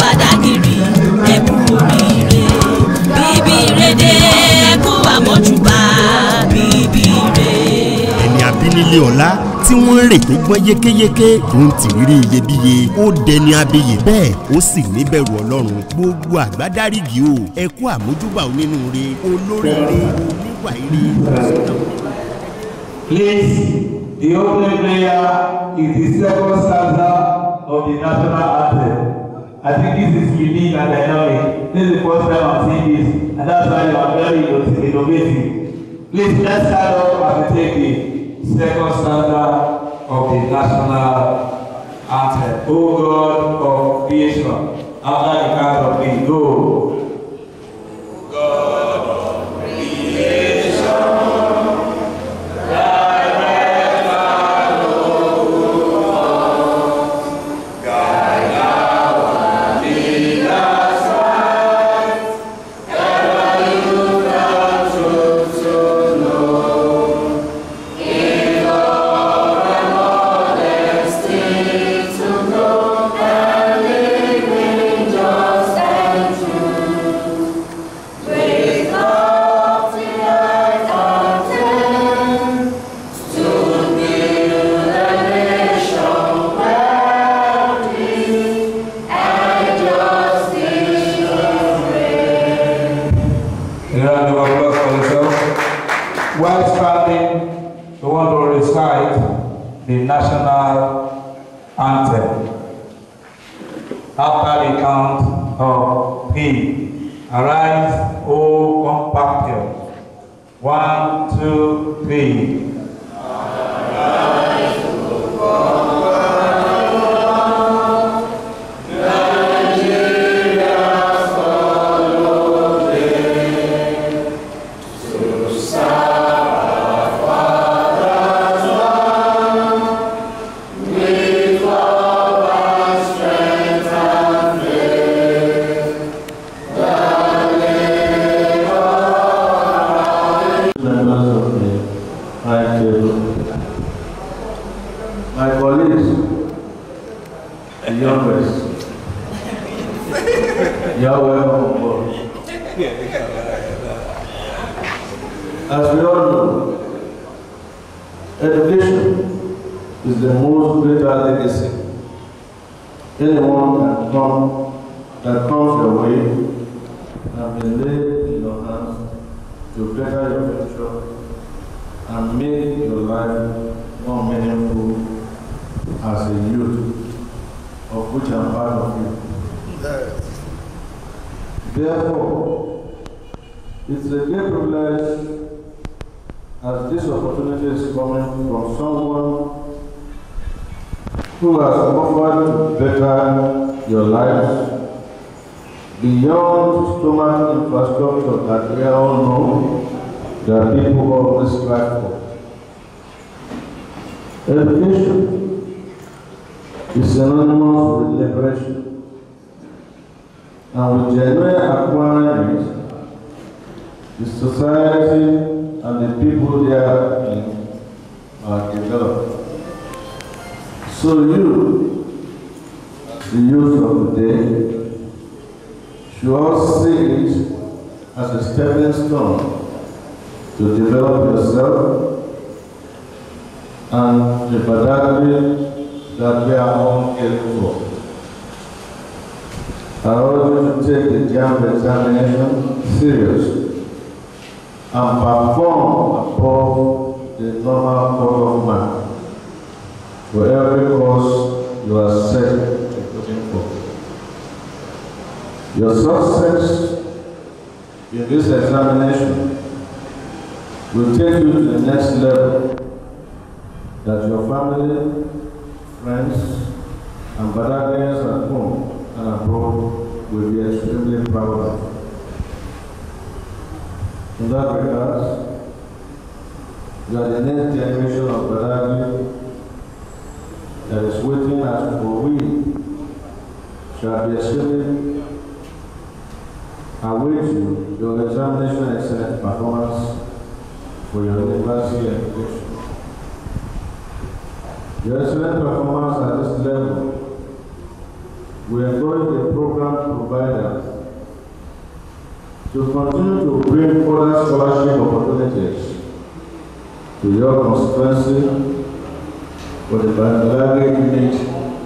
Badagry, Ebu Bire, Bibire de Eku Amojuba, Bibire. Ẹni abínílé ọlá tí wọ́n rè pé gbọ́n yékéyéké tó ń tìrírí iyebíye, ó dẹni abiyè bẹ́ẹ̀, ó sì níbẹ̀rù Ọlọ́run gbogbo àgbádárígì o, Ẹku Àmójúbà onínúure, olóríire, oníwà ire. Please, the opening prayer is the second stanza of the national anthem. I think this is unique and dynamic. This is the first time I'm seeing this, and that's why you are very innovative. Please, let's start off and take the second stanza of the national anthem. O God of creation, after the count of three, go. God of creation. Your excellent performance at this level we encourage the program providers to continue to bring further scholarship opportunities to your constituency for the Badagry unit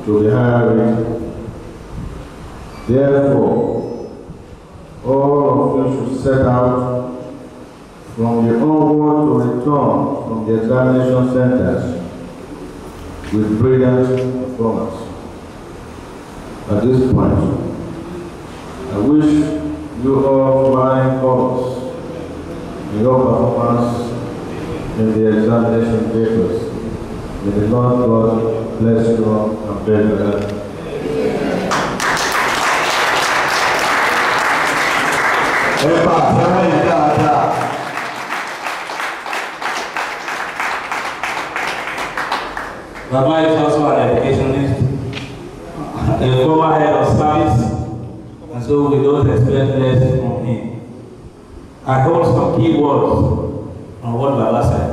to the higher rate. Therefore, all of you should set out from your own world to return from the examination centers with brilliant performance. At this point, I wish you all flying colors in your performance in the examination papers. May the Lord God bless you and pray for that. Baba is also an educationist, a former head of service, and so we don't expect less from him. I hold some key words on what Baba said.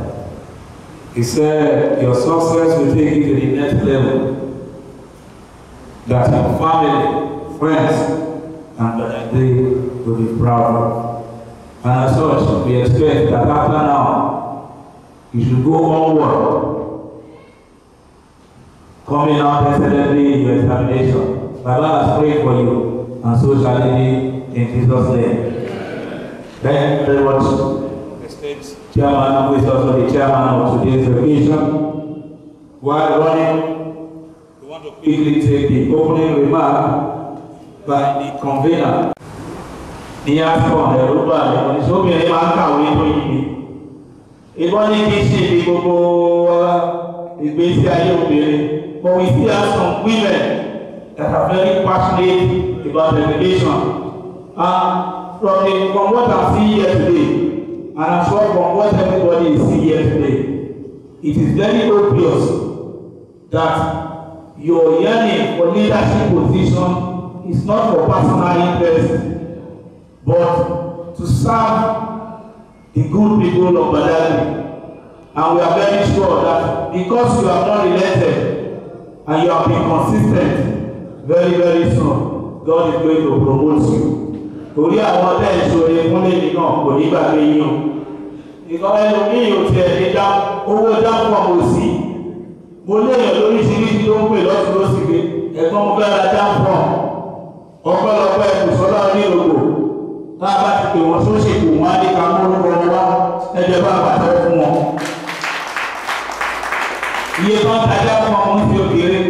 He said, your success will take you to the next level. That your family, friends, and Badagry will be proud of. And as such, we expect that after now, you should go onward, coming out excellently in your examination. Allah has prayed for you, and so shall it be in Jesus' name. Thank you very much. Chairman, who is also the chairman of today's occasion. While running, we want to quickly take the opening remark by the convener. The act of the Ruba, so we but we still have some women that are very passionate about education. And from what I see here today, and I'm sure from what everybody is seeing here today, it is very obvious that your yearning for leadership position is not for personal interest, but to serve the good people of Badagry. And we are very sure that because you have not relented and you have been consistent, very, very soon, God is going to promote you. Torí àwọn ọdẹ ìṣòro ìpínlẹ̀ èdè náà kò ní gbàgbé yín o. Ìkọ́lá ẹlòmíì ò tiẹ̀ ní dá owó dápọ̀ mọ̀ sí. Mo léèyàn lóríṣiríṣi tó ń pè lọ́sùn ló sì gbé ẹ̀gbọ́n mo fẹ́ ra dápọ̀. Ọpẹ́lọpẹ́ Busola Onilogbo. Tá a bá ti pè wọ́n sóṣèlú wọn á ní ká mú orúkọ wọn wá ẹjọ́ bá bàtà fún wọn. Iye tó ń tajà fún ọmọ ti òkèèrè.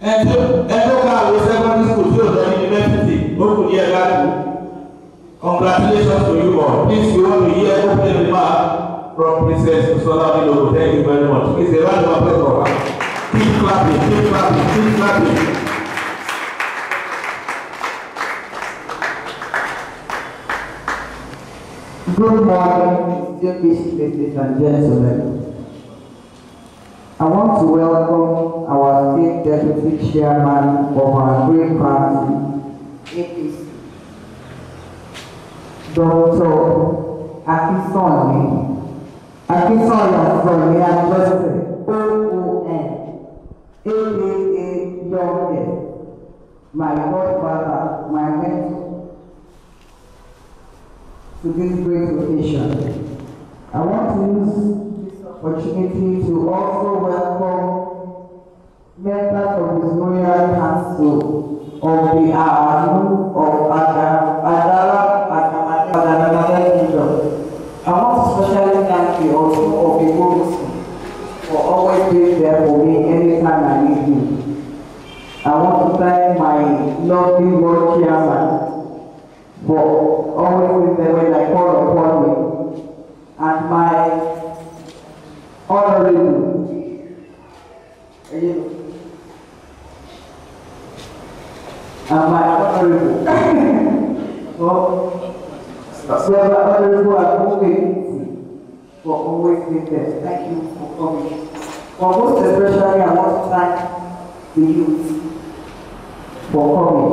Ẹjọ́ káàwé sẹ́kọ́ndì skul tí ò lọ yunifásitì ó kù díẹ̀ láti. Congratulations to you all. Please, we want to hear opening remark from Princess Busola Onilogbo. Thank you very much. Please, a round of applause for her. Keep clapping, keep clapping, keep clapping. Good morning, distinguished ladies and gentlemen. I want to welcome our state deputy chairman of our great party, APC. Dr. Akisoni from the University of Ghana, my godfather, my mentor, to this great occasion. I want to use this opportunity to also welcome members of the Royal Council on behalf of I want to specially thank you also of the Holy for always being there for me anytime I need you. I want to thank my lovely Lord Chairman for always being there when I call upon me, and my honorable, for always being there. Thank you for coming. But most especially, I want to thank the youth for coming.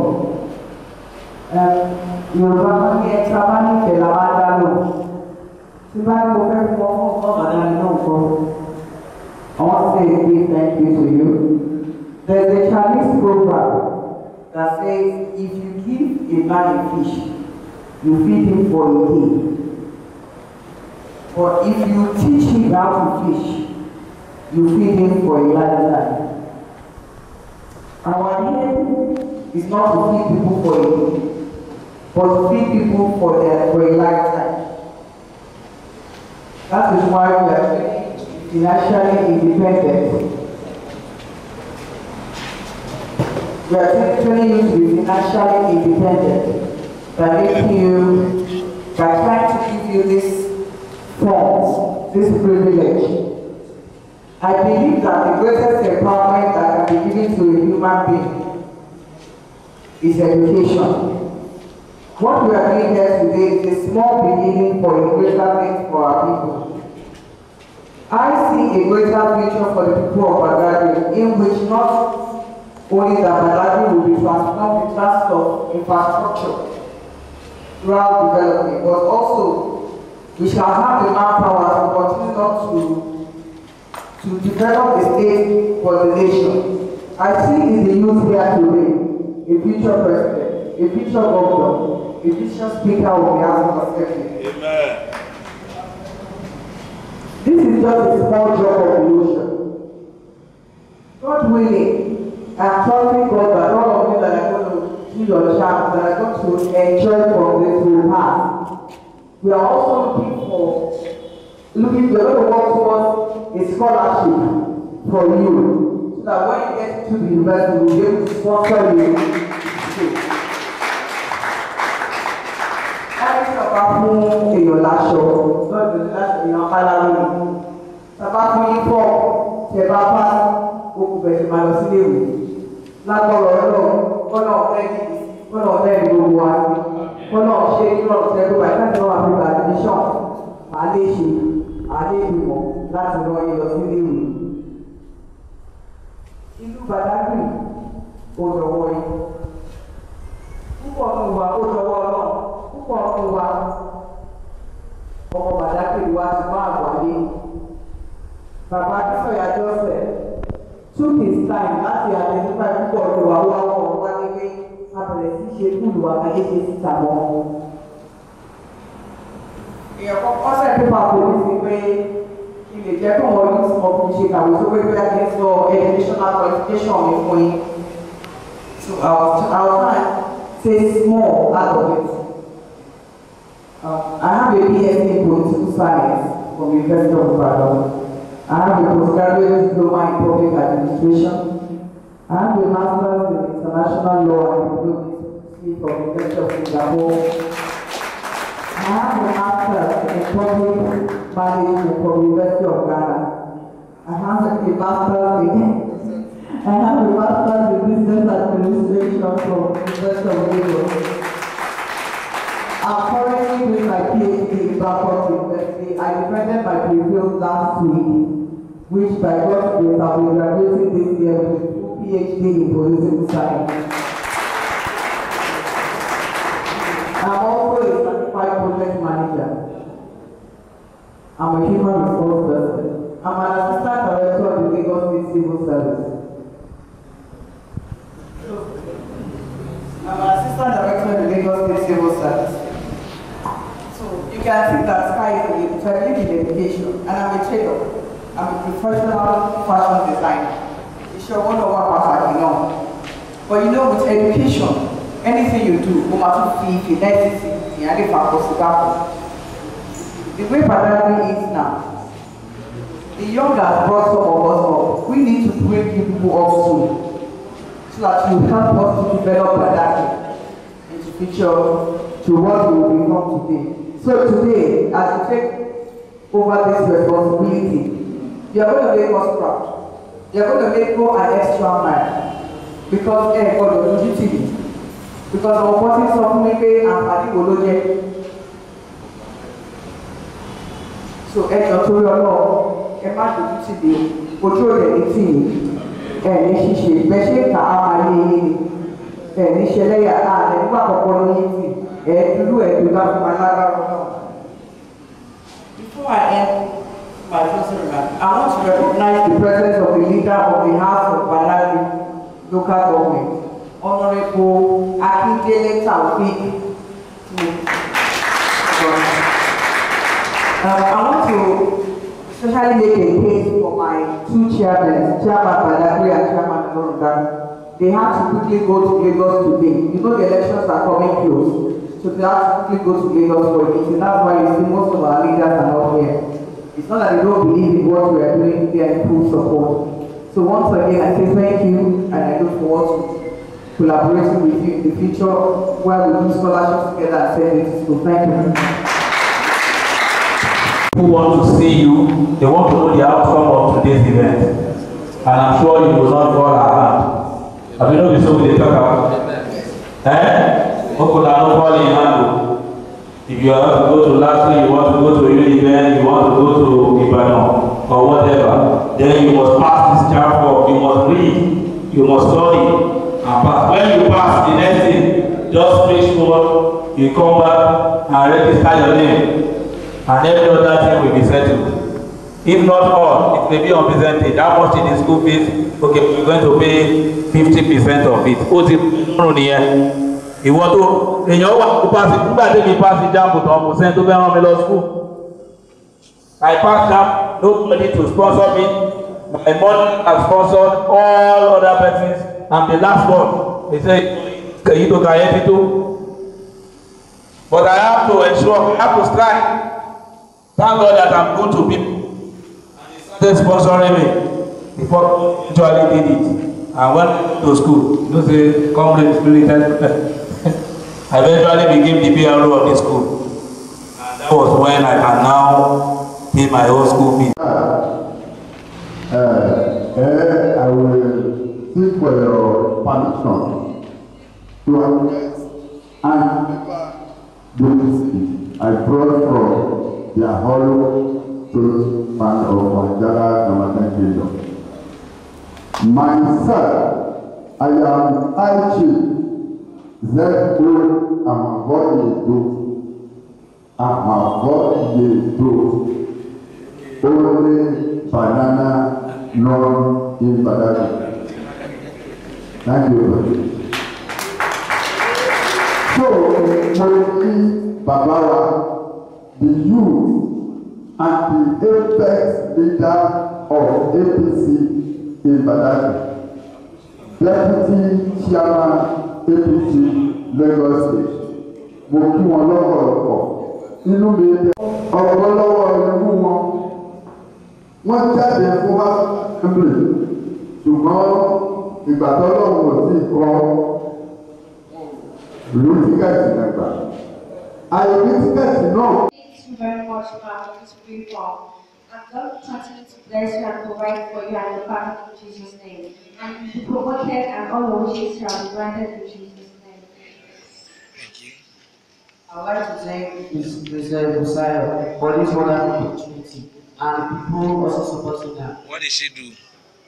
I want to say a big thank you to you. There's a Chinese program that says if you give a man a fish, you feed him for a day. But if you teach him how to fish, you feed him for a lifetime. Our aim is not to feed people for a day, but to feed people for a lifetime. That is why we are financially independent. We are actually financially independent by trying to give you this force, this privilege. I believe that the greatest empowerment that can be given to a human being is education. What we are doing here today is a small beginning for a greater thing for our people. I see a greater future for the people of Badagry in which not only that Badagry will be transformed in terms of infrastructure, rural development, but also we shall have the manpower to continue to develop the state for the nation. I see in the youth here today a future president, a future governor, a future speaker of the House of Assembly. Amen. This is just a small job of illusion. God willing, I'm trusting God that all of you that are going to do your job, that are going to enjoy from this will pass. We are also we're going to work towards a scholarship for you, so that when you get to the university, we'll be able to sponsor you. That is in your last show, not in the last in your Halloween. Sabaku for Sebapa Okubesimalosi. Lágbọ̀rọ̀ ẹ̀rọ kọ́nà ọ̀fẹ́ kọ́nà ọ̀fẹ́ gbogbo wa kọ́nà ọ̀ṣẹ́ ìrọ̀ ọ̀ṣẹ́ gbogbo àìsàn àwọn àfihàn admission àléṣe àléṣùmọ̀ láti lọ ìlọ sílé ìwé. Ìlú Badagry ó lọ́wọ́ yìí. Púpọ̀ nù wa ó lọ́wọ́ náà púpọ̀ nù wa ọmọ Badagry wa ti máa wà lé. Bàbá Akínsọ̀yà Jọ́sẹ̀ took his time láti identify púpọ̀ olùwà wá wọn wá nílé abẹ̀rẹ̀ sí ṣe olùwà ayéṣe síta wọn. Èèyàn kan kọ́sẹ̀ pépà polisi pé kí lè jẹ́ kí wọ́n use ọkùnrin ṣe kàwé tó pé bóyá kí n sọ educational qualification mi fún yín. So our time takes more out of it. I have a BSc in political science from the University of Ghana. I have a postgraduate diploma in public administration. I have a master's in international law and economics from the University of Singapore. I have a master's in public management from the University of Ghana. I have a master's in business administration from the University of Lagos. I'm currently doing my PhD in Babcock University. I defended my preview last week, which by God's grace I'll be graduating this year with a full PhD in political science. I'm also a certified project manager. I'm a human resource person. I'm an assistant director of the Lagos State Civil Service. So you can see that sky is a training in education, and I'm a trader. I'm a professional fashion designer. It's your one of our know. But you know, with education, anything you do, no matter if you the way Badagry is now, the young that brought some of us up, we need to bring people up soon, so that you help us to develop Badagry into future to what we will become today. So today, as you take over this responsibility, you are going to make us proud. You are going to make more an extra mile. Because God will do it. Because our body is not making and body will not yet. So, your law, Emma should do it. Control the team. And she should measure the army. And she lay her hand and walk upon it. And do it without my ladder. Before I end my personal remarks, I want to recognize the presence of the leader of the House of Badagry Local Government, Honorable later I'll be. I want to especially make a case for my two chairmen, Chairman Padakuria and Chairman Padakuria. They have to quickly go to Lagos today. You know the elections are coming close, so they have to quickly go to Lagos for a meeting. That's why you see most of our leaders are not here. It's not that they don't believe in what we are doing, they are in full support. So once again, I say thank you, and I look forward to collaborating with you in the future where we do scholarships together and send it to school. Thank you. Who want to see you, they want to know the outcome of today's event. And I'm sure you will not fall our hand. Have you noticed what they talk about? Eh? If you have to go to Latin, you want to go to your event, you want to go to Ibadan, or whatever, then you must pass this chapter, you must read, you must study, and pass. When you pass the next thing, just make sure you come back and register your name. And every other thing will be settled. If not all, it may be unpresented. How much in the school fees? Okay, we're going to pay 50% of it. You want to pass it, I passed up, nobody to sponsor me. My money has sponsored all other persons. I'm the last one. They say, can you do it too? But I have to ensure, I have to strike. Thank God that I'm good to people. And they started sponsoring me before actually did it. And when I went to school, you say, comrade spirited. I eventually became the PRO of the school. And that was when I can now pay my own school fees. I will seek for your permission to address and I brought from their hollow truth fund of Mandela Namadan Kingdom. Myself, I am IG, Z-O, Amavoye Do, only banana known in Badagry. Thank you. So, Mori Babawa, the youth and the apex leader of APC in Badagry, Deputy Chairman APC Lagos State, very much about this reform. And God continue to bless you and provide for you and the family in Jesus' name. And you promoted and all your wishes shall be granted in Jesus' name. Thank you. I would like to thank Ms. President Busola for this wonderful opportunity and people also supporting her. What did she do?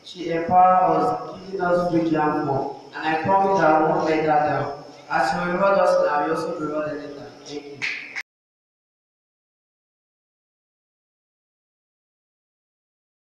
She empowered us, giving us great platform, and I promise I won't let her down. As you reward us now, you also reward the letter. Thank you.